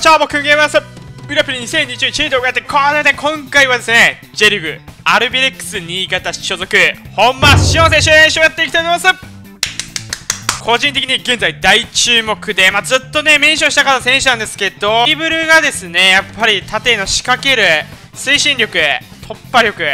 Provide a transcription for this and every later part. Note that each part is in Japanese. チャーボクゲームスウラプリ2021動画で、これで今回はですね、J リーグアルビレックス新潟所属本間紫耀選手にやっていきたいと思います。個人的に現在大注目で、ずっとねメンションした方選手なんですけど、ドリブルがですねやっぱり縦の仕掛ける推進力、突破力、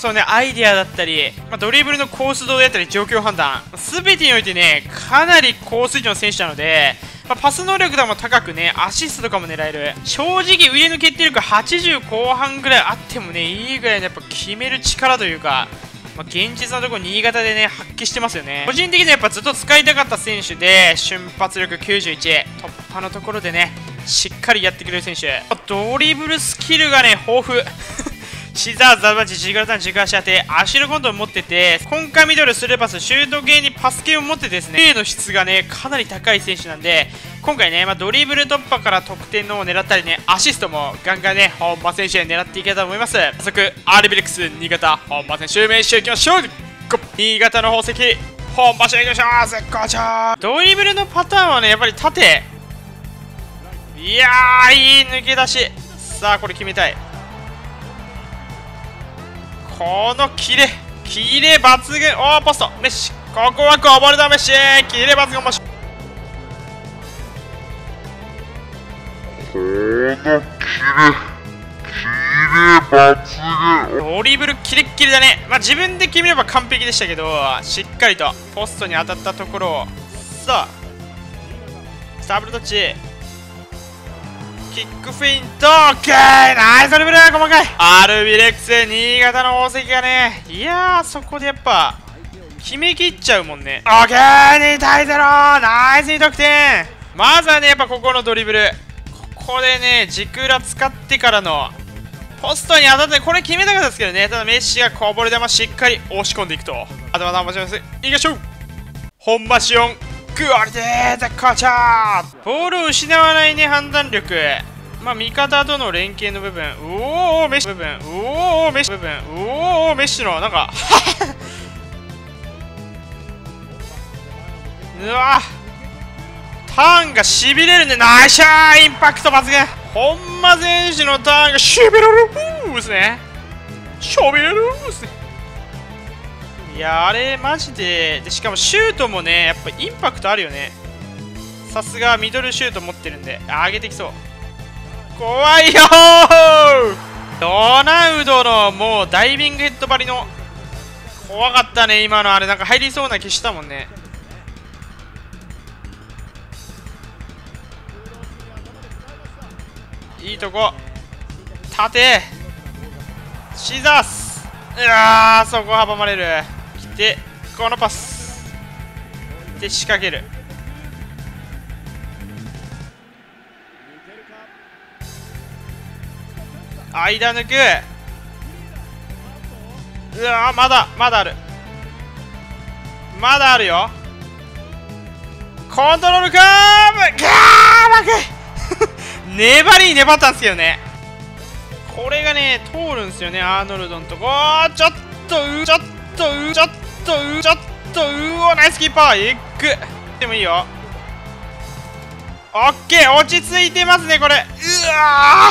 そのねアイデアだったり、ドリブルのコース動だったり、状況判断、全てにおいてねかなり高水準の選手なので、パス能力も高くね、アシストとかも狙える。正直腕の決定力80後半ぐらいあってもねいいぐらいのやっぱ決める力というか、現実のところ新潟でね発揮してますよね。個人的にはやっぱずっと使いたかった選手で、瞬発力91、突破のところでねしっかりやってくれる選手、ドリブルスキルがね豊富シザーザバチ、ジグラタン、軸足当て、アシュルコントを持ってて、今回ミドル、スルーパス、シュート系にパス系を持ってですね、プレーの質がねかなり高い選手なんで、今回ね、ドリブル突破から得点のを狙ったりね、アシストもガンガンね本間選手に狙っていけたと思います。早速アルビレックス新潟本間選手名刺いきましょう。新潟の宝石本間選手いきましょう。絶好調。ドリブルのパターンはねやっぱり縦、いやーいい抜け出し、さあこれ決めたい。このキレ抜群、おーポストメッシ、ここはこぼれたメッシ、キレ抜群もし、このキレ抜群、ドリブルキレッキレだね。自分で決めれば完璧でしたけど、しっかりとポストに当たったところを、さあスタブルタッチ、キックフェイント、オッケー、ナイスドリブル、細かい。アルビレックス新潟の宝石がね、いやーそこでやっぱ決めきっちゃうもんね。オッケー、2対0、ナイス2得点。まずはねやっぱここのドリブル、ここでね軸裏使ってからのポストに当たって、これ決めたかったですけどね、ただメッシがこぼれ球しっかり押し込んでいくと、あとまた面白いです。いきましょう、本間紫耀グアリテーザカーチャー、ボールを失わないね判断力、味方との連携の部分、おおメッシ部分、おおメッシ部分、おおメッシのなんかうわターンがしびれるね、ナイスシャー、インパクト抜群、本間選手のターンがしびれるーですね、しびれるーですね。いやあれマジで、しかもシュートもねやっぱインパクトあるよね、さすがミドルシュート持ってるんで、上げてきそう、怖いよー、ロナウドのもうダイビングヘッド張りの、怖かったね今の、あれなんか入りそうな気したもんね。いいとこ縦シザース、うわーそこ阻まれる、でこのパスで仕掛ける、間抜く、うわまだまだある、まだあるよ、コントロールカーブ、ガーバク粘りに粘ったんですけどね、これがね通るんですよね、アーノルドのとこ、ちょっとちょっとナイスキーパー、エッグでもいいよ、オッケー、落ち着いてますねこれ、うわ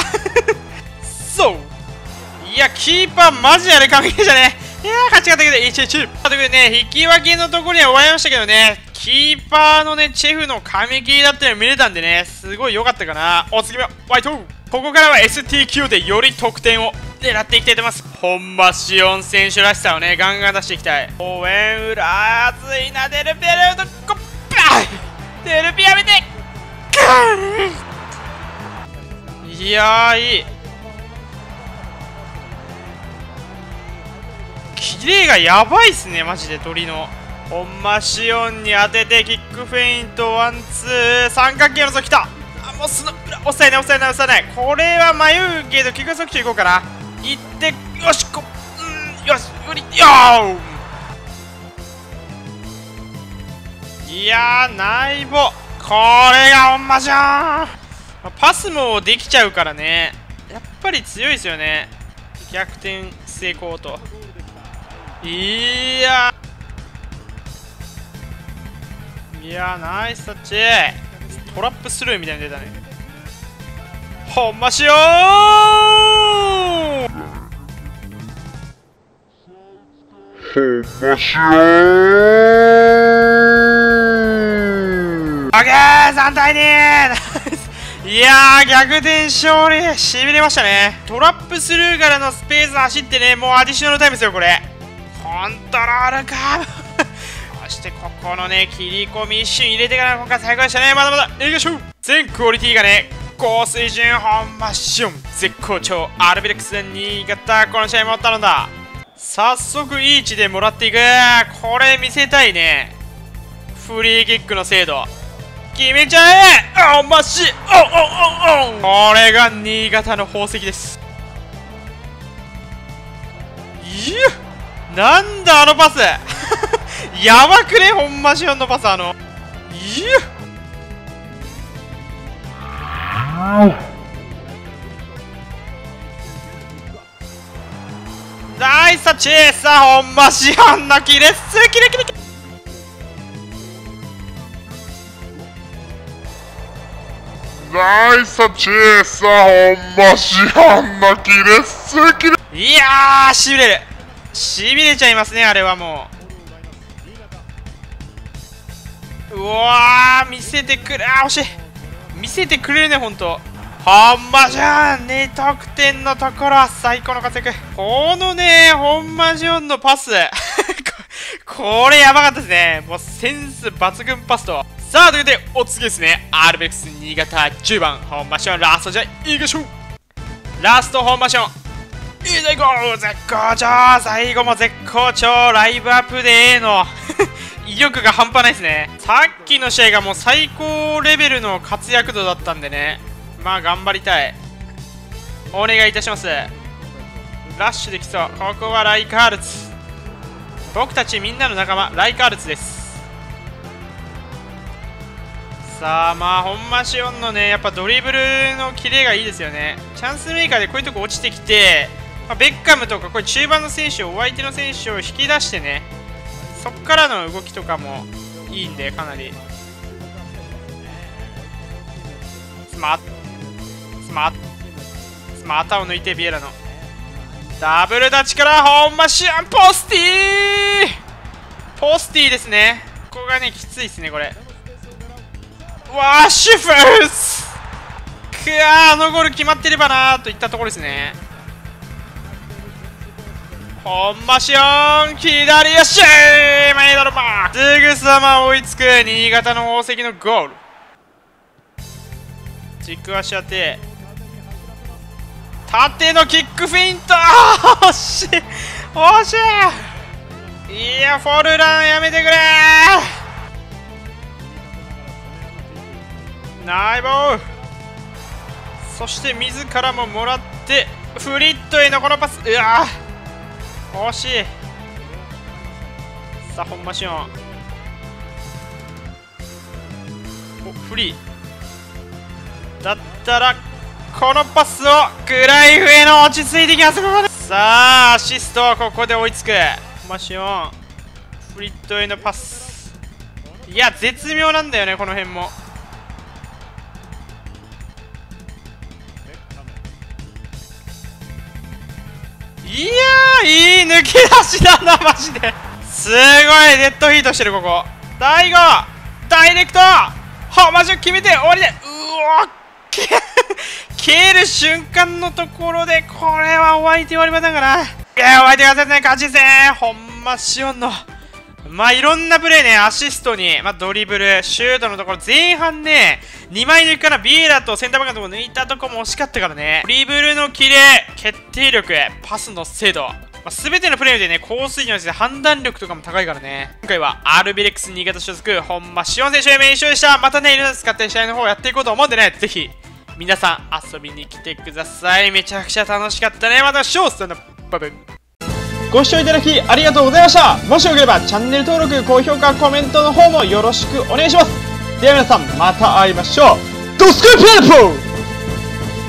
そういやキーパーマジあれ完璧じゃね、いや勝ち方だけで 1-1 ということでね、引き分けのところには終わりましたけどね、キーパーのねチェフの神切りだったの見れたんでね、すごい良かったかな。お次はワイト、ここからは STQ でより得点を狙っていきたいと思います。本間紫耀選手らしさをねガンガン出していきたい。応援裏熱いな、デルピアやめて、デルピアやめて、いやーいいキレがやばいっすねマジで、鳥の本間紫耀に当てて、キックフェイント、ワンツー三角形のぞきた、あもうその裏押さえない押さえない押さえない、これは迷うけどキック速球いこうかな、行ってよしこ、うんよし無理よー、いやー内棒、これが本間じゃん、パスもできちゃうからねやっぱり強いですよね、逆転成功と、いやーナイスタッチ、トラップスルーみたいに出たね、ほんましよーほんましよー。オッケー、3対2。 いやー、逆転勝利、しびれましたね。トラップスルーからのスペース走ってね、もうアディショナルタイムですよ、これ。コントロールかそしてここのね、切り込み一瞬入れてから今回最高でしたね。まだまだいきましょう。全クオリティがね、高水準、ほんましゅん、絶好調、アルビレックス新潟、この試合も頼んだ。早速いい位置でもらっていく、これ見せたいね。フリーキックの精度決めちゃえ、おまし、おおおお、これが新潟の宝石です。いや、なんだあのパスやばくね、ほんましゅんのパス、あの、いや、ナイスタッチー。さあ、ほんましあんなキレッスキレキレキレ、ナイスタッチー。さあ、ほんましあんなキレッスキレ、いやー、しびれる、しびれちゃいますね、あれはもう。うわー、見せてくれ、あー、惜しい、見せてくれるね、ほんと。ほんまじゃん、2得点のところは最高の活躍。このね、ほんまじゃんのパスこれやばかったですね。もうセンス抜群パスと。さあ、ということで、お次ですね、RBX 新潟10番、ほんまじゃんラスト、じゃいきましょう。ラスト、ほんまじゃん、いいゴー、絶好調、最後も絶好調、ライブアップで A の威力が半端ないですね。さっきの試合がもう最高レベルの活躍度だったんでね、まあ頑張りたい、お願いいたします。ラッシュできそう。ここはライカールツ、僕たちみんなの仲間、ライカールツです。さあ、まあ本間シオンのね、やっぱドリブルのキレがいいですよね。チャンスメーカーでこういうとこ落ちてきて、まあ、ベッカムとかこういう中盤の選手を、お相手の選手を引き出してね、そこからの動きとかもいいんで、かなりスマートを抜いて、ビエラのダブル立ちからホンマシアン、ポスティー、ポスティーですね。ここがね、きついですね、これ。わー、シュフース、くわー、あのゴール決まってればなーといったところですね。ほんましおん、左足メイドルマーク、すぐさま追いつく新潟の宝石のゴール。軸足当て、縦のキックフェイント、あー、惜しい惜しい。いや、フォルランやめてくれー、ナイボー。そして自らももらって、フリットへのこのパス、うわー、惜しい。さあ、本間シオン、お、フリーだったらこのパスをグライフへの、落ち着いてきます、ここで。さあ、アシスト、ここで追いつく本間シオン、フリットへのパス、いや絶妙なんだよね、この辺も。いやー、いい抜き出しだな、マジですごい、デッドヒートしてる、ここ。大悟ダイレクト、ほんましゅん決めて終わりで、うおっ、蹴る瞬間のところで、これはお相手割りませんかな。いや、お相手が全然勝ちですね、ほんましゅんの。まあいろんなプレーね、アシストに、まあ、ドリブル、シュートのところ、前半ね、2枚抜きからビエラとセンターバックのところ抜いたとこも惜しかったからね、ドリブルのキレ、決定力、パスの精度、すべてのプレーでね、高水準ですね、判断力とかも高いからね。今回は RBX 新潟所属、本間シオン選手、名勝でした。またね、いろいろ使って試合の方やっていこうと思うんでね、ぜひ皆さん遊びに来てください。めちゃくちゃ楽しかったね。またショーストのバブン。ご視聴いただきありがとうございました。もしよければチャンネル登録、高評価、コメントの方もよろしくお願いします。では皆さん、また会いましょう。ドスクープレープロー。